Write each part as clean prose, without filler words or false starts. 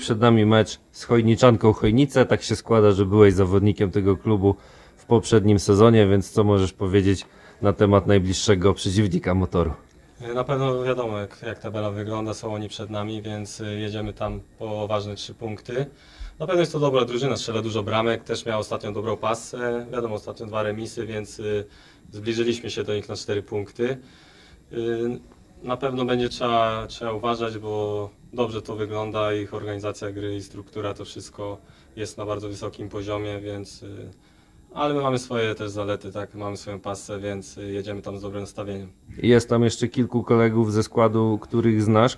Przed nami mecz z Chojniczanką Chojnice. Tak się składa, że byłeś zawodnikiem tego klubu w poprzednim sezonie, więc co możesz powiedzieć na temat najbliższego przeciwnika Motoru? Na pewno wiadomo, jak tabela wygląda, są oni przed nami, więc jedziemy tam po ważne 3 punkty. Na pewno jest to dobra drużyna, strzela dużo bramek, też miała ostatnio dobrą pasę, wiadomo, ostatnio 2 remisy, więc zbliżyliśmy się do nich na 4 punkty. Na pewno będzie trzeba uważać, bo dobrze to wygląda, ich organizacja gry i struktura, to wszystko jest na bardzo wysokim poziomie, więc... Ale my mamy swoje też zalety, tak? Mamy swoją pasę, więc jedziemy tam z dobrym nastawieniem. Jest tam jeszcze kilku kolegów ze składu, których znasz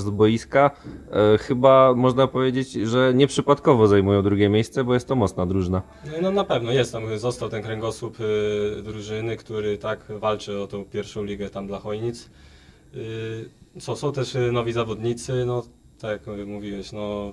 z boiska. Chyba można powiedzieć, że nieprzypadkowo zajmują 2. miejsce, bo jest to mocna drużyna. No na pewno jest tam, został ten kręgosłup drużyny, który tak walczy o tą 1. ligę tam dla Chojnic. Są też nowi zawodnicy, no tak jak mówiłeś, no...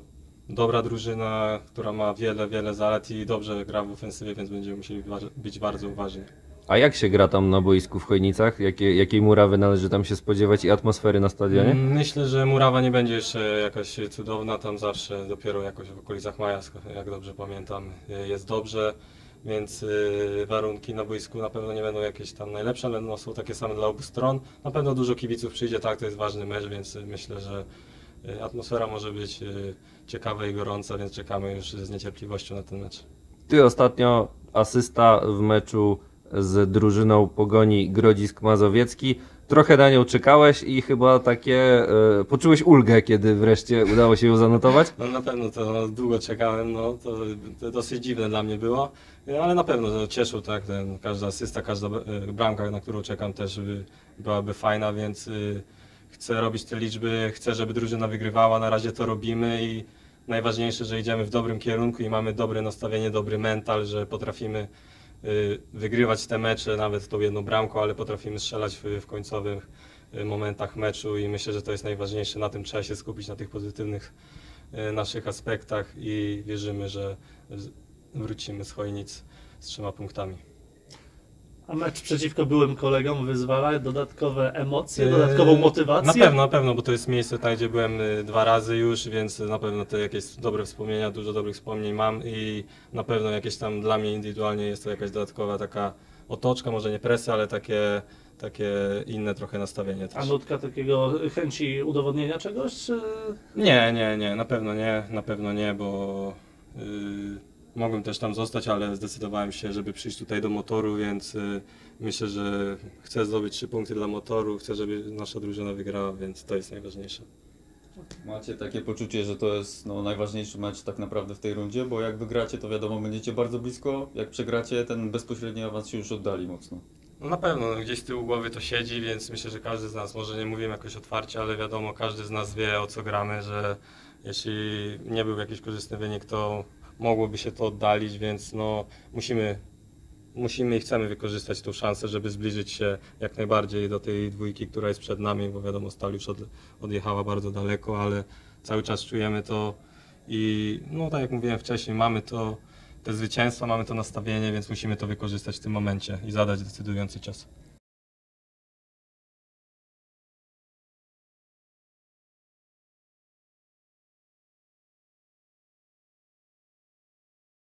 Dobra drużyna, która ma wiele zalet i dobrze gra w ofensywie, więc będziemy musieli być bardzo uważni. A jak się gra tam na boisku w Chojnicach? Jakiej murawy należy tam się spodziewać i atmosfery na stadionie? Myślę, że murawa nie będzie jeszcze jakaś cudowna, tam zawsze dopiero jakoś w okolicach maja, jak dobrze pamiętam, jest dobrze, więc warunki na boisku na pewno nie będą jakieś tam najlepsze, ale no, są takie same dla obu stron. Na pewno dużo kibiców przyjdzie, tak, to jest ważny mecz, więc myślę, że atmosfera może być ciekawa i gorąca, więc czekamy już z niecierpliwością na ten mecz. Ty ostatnio asysta w meczu z drużyną Pogoni Grodzisk Mazowiecki. Trochę na nią czekałeś i chyba takie poczułeś ulgę, kiedy wreszcie udało się ją zanotować? No na pewno to długo czekałem, no to dosyć dziwne dla mnie było, ale na pewno to cieszył, tak, każda asysta, każda bramka, na którą czekam, też byłaby fajna, więc... Chcę robić te liczby, chcę, żeby drużyna wygrywała, na razie to robimy i najważniejsze, że idziemy w dobrym kierunku i mamy dobre nastawienie, dobry mental, że potrafimy wygrywać te mecze, nawet tą 1 bramką, ale potrafimy strzelać w końcowych momentach meczu i myślę, że to jest najważniejsze, na tym trzeba się skupić, na tych pozytywnych naszych aspektach i wierzymy, że wrócimy z Chojnic z 3 punktami. A mecz przeciwko byłym kolegom wyzwala dodatkowe emocje, dodatkową motywację? Na pewno, bo to jest miejsce, tam gdzie byłem 2 razy już, więc na pewno to jakieś dobre wspomnienia, dużo dobrych wspomnień mam i na pewno jakieś tam dla mnie indywidualnie jest to jakaś dodatkowa taka otoczka, może nie presja, ale takie inne trochę nastawienie też. A nutka takiego chęci udowodnienia czegoś? Czy... Nie, na pewno nie, bo... Mogłem też tam zostać, ale zdecydowałem się, żeby przyjść tutaj do Motoru, więc myślę, że chcę zdobyć 3 punkty dla Motoru, chcę, żeby nasza drużyna wygrała, więc to jest najważniejsze. Macie takie poczucie, że to jest najważniejszy mecz tak naprawdę w tej rundzie, bo jak wygracie, to wiadomo, będziecie bardzo blisko, jak przegracie, ten bezpośredni awans się już oddali mocno. No na pewno, gdzieś z tyłu głowy to siedzi, więc myślę, że każdy z nas, może nie mówimy jakoś otwarcie, ale wiadomo, każdy z nas wie, o co gramy, że jeśli nie był jakiś korzystny wynik, to mogłoby się to oddalić, więc musimy i chcemy wykorzystać tą szansę, żeby zbliżyć się jak najbardziej do tej 2, która jest przed nami, bo wiadomo, Stal już odjechała bardzo daleko, ale cały czas czujemy to i tak jak mówiłem wcześniej, mamy to, te zwycięstwa, mamy to nastawienie, więc musimy to wykorzystać w tym momencie i zadać decydujący cios.